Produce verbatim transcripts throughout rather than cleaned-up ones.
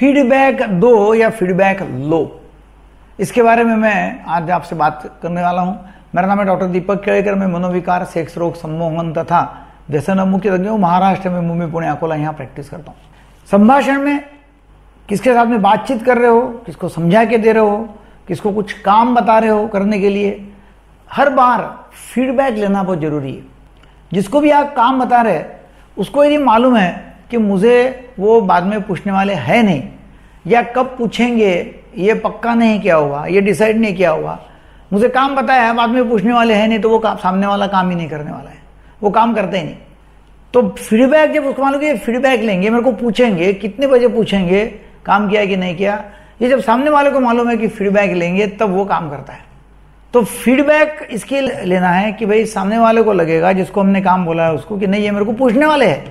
Feedback दो या feedback लो, इसके बारे में मैं आज आपसे बात करने वाला हूं। मेरा नाम है डॉक्टर दीपक केलकर। मैं मनोविकार, सेक्स रोग, सम्मोहन तथा व्यसन मुख्य तज्ञ हूँ। महाराष्ट्र में मुंबई, पुणे, अकोला यहाँ प्रैक्टिस करता हूँ। संभाषण में किसके साथ में बातचीत कर रहे हो, किसको समझा के दे रहे हो, किसको कुछ काम बता रहे हो करने के लिए, हर बार फीडबैक लेना बहुत जरूरी है। जिसको भी आप काम बता रहे हैं उसको यदि मालूम है कि मुझे वो बाद में पूछने वाले हैं नहीं, या कब पूछेंगे ये पक्का नहीं किया हुआ, ये डिसाइड नहीं किया हुआ, मुझे काम बताया है बाद में पूछने वाले हैं नहीं, तो वो काम, सामने वाला काम ही नहीं करने वाला है, वो काम करते ही नहीं। तो फीडबैक जब उसको मालूम कि फीडबैक लेंगे, मेरे को पूछेंगे, कितने बजे पूछेंगे, काम किया कि नहीं किया, ये जब सामने वाले को मालूम है कि फीडबैक लेंगे तब वो काम करता है। तो फीडबैक इसके लेना है कि भाई सामने वाले को लगेगा, जिसको हमने काम बोला है उसको, कि नहीं ये मेरे को पूछने वाले हैं,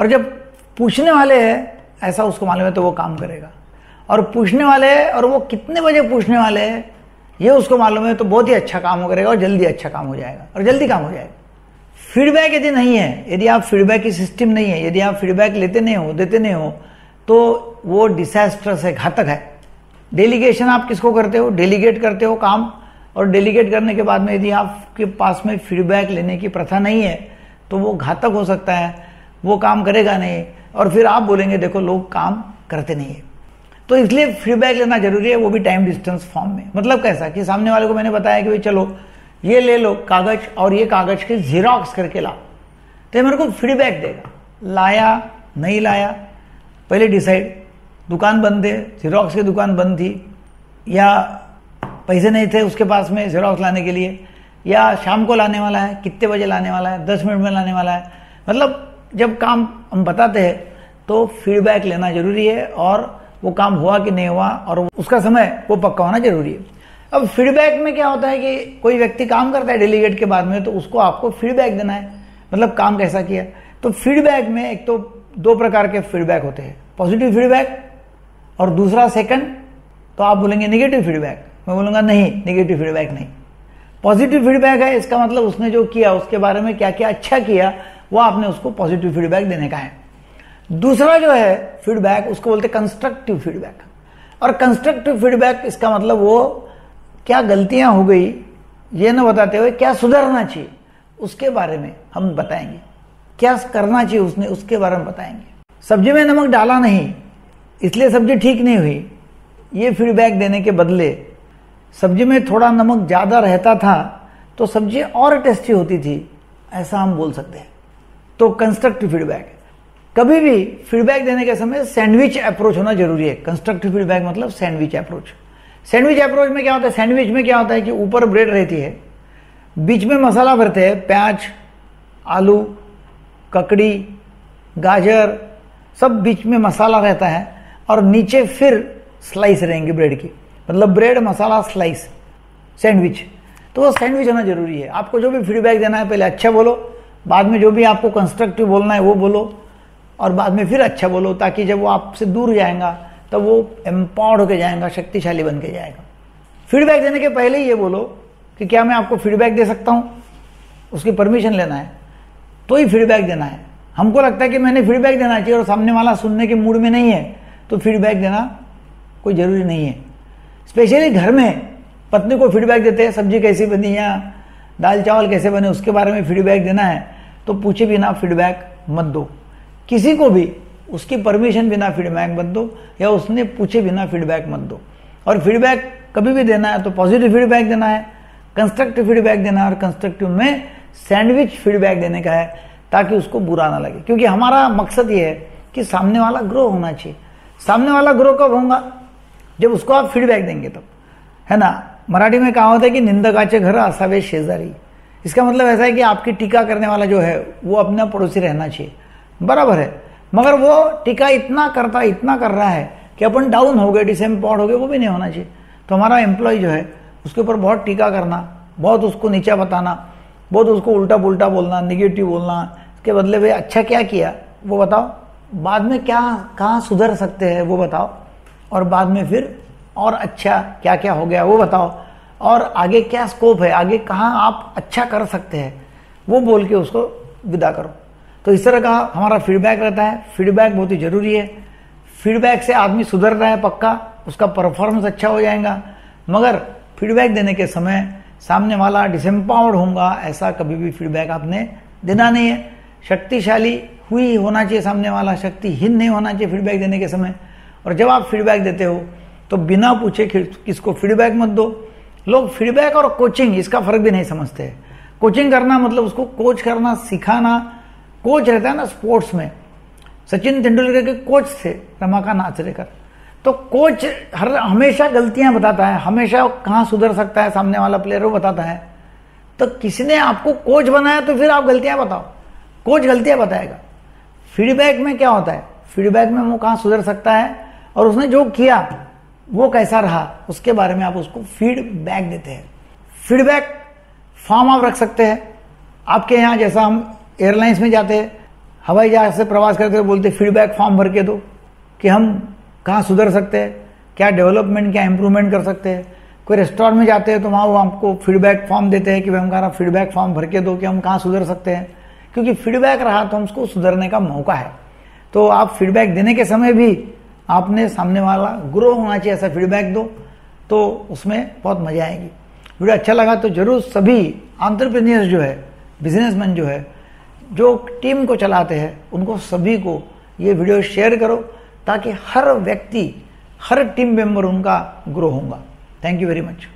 और जब पूछने वाले हैं ऐसा उसको मालूम है तो वो काम करेगा। और पूछने वाले हैं और वो कितने बजे पूछने वाले हैं ये उसको मालूम है तो बहुत ही अच्छा काम करेगा और जल्दी अच्छा काम हो जाएगा और जल्दी काम हो जाएगा। फीडबैक यदि नहीं है, यदि आप फीडबैक की सिस्टम नहीं है, यदि आप फीडबैक लेते नहीं हो, देते नहीं हो, तो वो डिसास्ट्रस है, घातक है। डेलीगेशन आप किसको करते हो, डेलीगेट करते हो काम, और डेलीगेट करने के बाद में यदि आपके पास में फीडबैक लेने की प्रथा नहीं है तो वो घातक हो सकता है, वो काम करेगा नहीं, और फिर आप बोलेंगे देखो लोग काम करते नहीं है। तो इसलिए फीडबैक लेना जरूरी है, वो भी टाइम डिस्टेंस फॉर्म में। मतलब कैसा कि सामने वाले को मैंने बताया कि भाई चलो ये ले लो कागज और ये कागज के जीरोक्स करके लाओ, तो मेरे को फीडबैक देगा, लाया नहीं लाया पहले डिसाइड। दुकान बंद थे, जीरोक्स की दुकान बंद थी, या पैसे नहीं थे उसके पास में जेरोक्स लाने के लिए, या शाम को लाने वाला है, कितने बजे लाने वाला है, दस मिनट में लाने वाला है। मतलब जब काम हम बताते हैं तो फीडबैक लेना जरूरी है, और वो काम हुआ कि नहीं हुआ और उसका समय वो पक्का होना जरूरी है। अब फीडबैक में क्या होता है कि कोई व्यक्ति काम करता है डेलीगेट के बाद में, तो उसको आपको फीडबैक देना है, मतलब काम कैसा किया। तो फीडबैक में एक तो दो प्रकार के फीडबैक होते हैं, पॉजिटिव फीडबैक और दूसरा सेकंड। तो आप बोलेंगे नेगेटिव फीडबैक, मैं बोलूँगा नहीं, नेगेटिव फीडबैक नहीं, पॉजिटिव फीडबैक है। इसका मतलब उसने जो किया उसके बारे में क्या क्या अच्छा किया वो आपने उसको पॉजिटिव फीडबैक देने का है। दूसरा जो है फीडबैक उसको बोलते कंस्ट्रक्टिव फीडबैक, और कंस्ट्रक्टिव फीडबैक इसका मतलब वो क्या गलतियाँ हो गई ये न बताते हुए क्या सुधरना चाहिए उसके बारे में हम बताएंगे, क्या करना चाहिए उसने उसके बारे में बताएंगे। सब्जी में नमक डाला नहीं इसलिए सब्जी ठीक नहीं हुई, ये फीडबैक देने के बदले सब्जी में थोड़ा नमक ज़्यादा रहता था तो सब्जी और टेस्टी होती थी, ऐसा हम बोल सकते हैं। तो कंस्ट्रक्टिव फीडबैक। कभी भी फीडबैक देने के समय सैंडविच अप्रोच होना जरूरी है। कंस्ट्रक्टिव फीडबैक मतलब सैंडविच अप्रोच। सैंडविच अप्रोच में क्या होता है, सैंडविच में क्या होता है कि ऊपर ब्रेड रहती है, बीच में मसाला भरते हैं, प्याज, आलू, ककड़ी, गाजर, सब बीच में मसाला रहता है, और नीचे फिर स्लाइस रहेंगे ब्रेड की, मतलब ब्रेड, मसाला, स्लाइस, सैंडविच। तो वो सैंडविच होना जरूरी है। आपको जो भी फीडबैक देना है पहले अच्छा बोलो, बाद में जो भी आपको कंस्ट्रक्टिव बोलना है वो बोलो, और बाद में फिर अच्छा बोलो, ताकि जब वो आपसे दूर जाएगा तब वो एम्पावर्ड होकर जाएगा, शक्तिशाली बन के जाएगा। फीडबैक देने के पहले ही ये बोलो कि क्या मैं आपको फीडबैक दे सकता हूँ, उसकी परमिशन लेना है तो ही फीडबैक देना है। हमको लगता है कि मैंने फीडबैक देना चाहिए और सामने वाला सुनने के मूड में नहीं है तो फीडबैक देना कोई ज़रूरी नहीं है। स्पेशली घर में पत्नी को फीडबैक देते हैं, सब्जी कैसी बनी या दाल चावल कैसे बने उसके बारे में फीडबैक देना है तो पूछे बिना फीडबैक मत दो, किसी को भी उसकी परमिशन बिना फीडबैक मत दो, या उसने पूछे बिना फीडबैक मत दो। और फीडबैक कभी भी देना है तो पॉजिटिव फीडबैक देना है, कंस्ट्रक्टिव फीडबैक देना है, और कंस्ट्रक्टिव में सैंडविच फीडबैक देने का है ताकि उसको बुरा ना लगे। क्योंकि हमारा मकसद ये है कि सामने वाला ग्रो होना चाहिए। सामने वाला ग्रो कब होगा, जब उसको आप फीडबैक देंगे तब, है ना। मराठी में कहा होता है कि निंदकाचे घर असावे शेजारी, इसका मतलब ऐसा है कि आपकी टीका करने वाला जो है वो अपना पड़ोसी रहना चाहिए, बराबर है। मगर वो टीका इतना करता इतना कर रहा है कि अपन डाउन हो गए, डिसएम्पावर्ड हो गए, वो भी नहीं होना चाहिए। तो हमारा एम्प्लॉय जो है उसके ऊपर बहुत टीका करना, बहुत उसको नीचा बताना, बहुत उसको उल्टा पुल्टा बोलना, निगेटिव बोलना, इसके बदले भाई अच्छा क्या किया वो बताओ, बाद में क्या कहाँ सुधर सकते हैं वो बताओ, और बाद में फिर और अच्छा क्या क्या हो गया वो बताओ, और आगे क्या स्कोप है, आगे कहाँ आप अच्छा कर सकते हैं वो बोल के उसको विदा करो। तो इस तरह का हमारा फीडबैक रहता है। फीडबैक बहुत ही ज़रूरी है। फीडबैक से आदमी सुधर रहा है पक्का, उसका परफॉर्मेंस अच्छा हो जाएगा, मगर फीडबैक देने के समय सामने वाला डिसएम्पावर्ड होगा ऐसा कभी भी फीडबैक आपने देना नहीं है। शक्तिशाली हुई होना चाहिए सामने वाला, शक्तिहीन नहीं होना चाहिए फीडबैक देने के समय। और जब आप फीडबैक देते हो तो बिना पूछे किसको फीडबैक मत दो। लोग फीडबैक और कोचिंग इसका फ़र्क भी नहीं समझते हैं। कोचिंग करना मतलब उसको कोच करना, सिखाना। कोच रहता है ना स्पोर्ट्स में, सचिन तेंदुलकर के कोच थे रमाका नाचरेकर। तो कोच हर हमेशा गलतियां बताता है, हमेशा कहाँ सुधर सकता है सामने वाला प्लेयर वो बताता है। तो किसी ने आपको कोच बनाया तो फिर आप गलतियां बताओ, कोच गलतियां बताएगा। फीडबैक में क्या होता है, फीडबैक में वो कहाँ सुधर सकता है और उसने जो किया वो कैसा रहा उसके बारे में आप उसको फीडबैक देते हैं। फीडबैक फॉर्म आप रख सकते हैं आपके यहाँ, जैसा हम एयरलाइंस में जाते हैं, हवाई जहाज से प्रवास करते हुए बोलते फीडबैक फॉर्म भर के दो कि हम कहाँ सुधर सकते हैं, क्या डेवलपमेंट, क्या इम्प्रूवमेंट कर सकते हैं। कोई रेस्टोरेंट में जाते हैं तो वहाँ वो हमको फीडबैक फॉर्म देते हैं कि भाई हमारा फीडबैक फॉर्म भर के दो कि हम कहाँ सुधर सकते हैं, क्योंकि फीडबैक रहा तो हमको सुधरने का मौका है। तो आप फीडबैक देने के समय भी आपने सामने वाला ग्रो होना चाहिए ऐसा फीडबैक दो, तो उसमें बहुत मजा आएगी। वीडियो अच्छा लगा तो जरूर सभी एंटरप्रेन्योर्स जो है, बिजनेसमैन जो है, जो टीम को चलाते हैं, उनको सभी को ये वीडियो शेयर करो ताकि हर व्यक्ति, हर टीम मेंबर उनका ग्रो होगा। Thank you very much.